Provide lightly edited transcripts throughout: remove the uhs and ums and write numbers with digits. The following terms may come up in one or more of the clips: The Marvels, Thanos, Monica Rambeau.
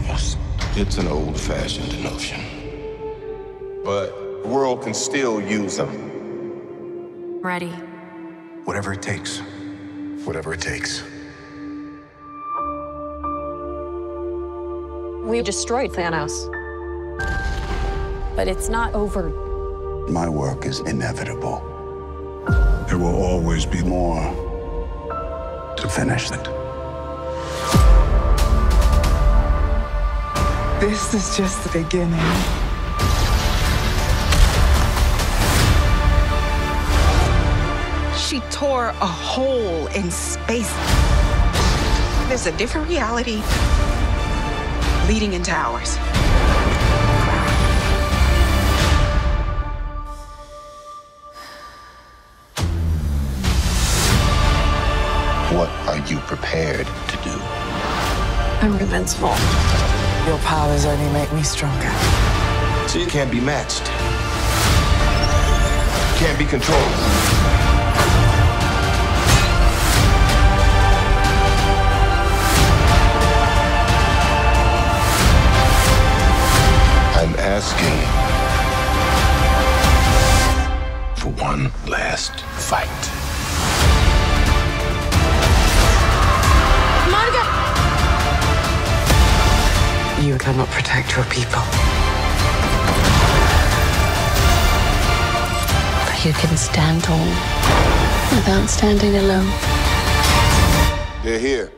Marvels. It's an old-fashioned notion, but the world can still use them. Ready. Whatever it takes. Whatever it takes. We destroyed Thanos, but it's not over. My work is inevitable. There will always be more to finish it. This is just the beginning. She tore a hole in space. There's a different reality leading into ours. What are you prepared to do? I'm invincible. Your powers only make me stronger. She can't be matched. Can't be controlled. Asking for one last fight. Monica! You cannot protect your people. But you can stand tall without standing alone. They're here.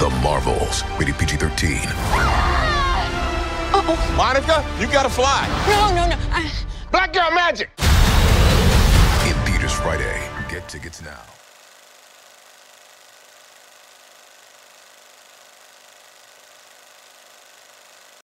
The Marvels, rated PG-13. Uh-oh. Monica, you gotta fly. No. Black girl magic. In theaters Friday. Get tickets now.